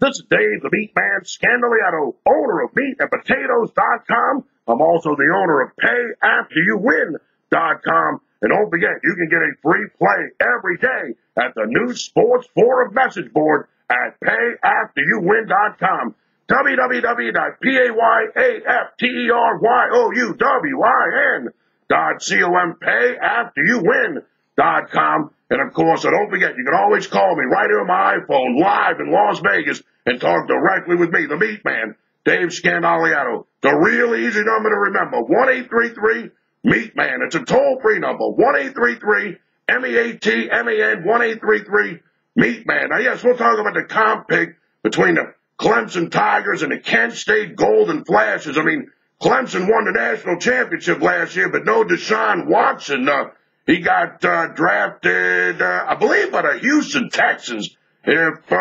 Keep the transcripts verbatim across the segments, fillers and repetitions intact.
This is Dave, the Meat Man Scandaliato, owner of meat and potatoes dot com. I'm also the owner of pay after you win dot com. And don't forget, you can get a free play every day at the new Sports Forum message board at pay after you win dot com. w w w dot pay after you win dot com, pay after you win dot com. And, of course, so don't forget, you can always call me right here on my iPhone live in Las Vegas and talk directly with me, the Meat Man, Dave Scandaliato. It's a real easy number to remember, one eight three three meat man. It's a toll-free number, one eight three three M E A T M A N, one eight three three meat man. Now, yes, we'll talk about the comp pick between the Clemson Tigers and the Kent State Golden Flashes. I mean, Clemson won the national championship last year, but no Deshaun Watson. Uh, He got uh, drafted, uh, I believe, by the Houston Texans, if uh,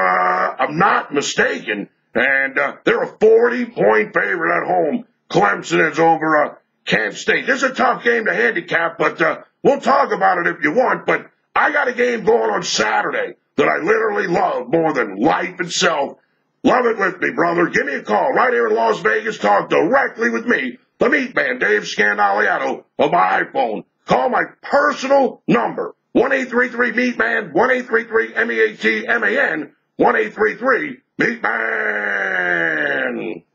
I'm not mistaken. And uh, they're a forty-point favorite at home. Clemson is over uh, Kent State. This is a tough game to handicap, but uh, we'll talk about it if you want. But I got a game going on Saturday that I literally love more than life itself. Love it with me, brother. Give me a call right here in Las Vegas. Talk directly with me, the Meat Man, Dave Scandaliato, on my iPhone. Call my personal number, one eight three three meat man, one eight three three M E A T M A N, one eight three three meat man.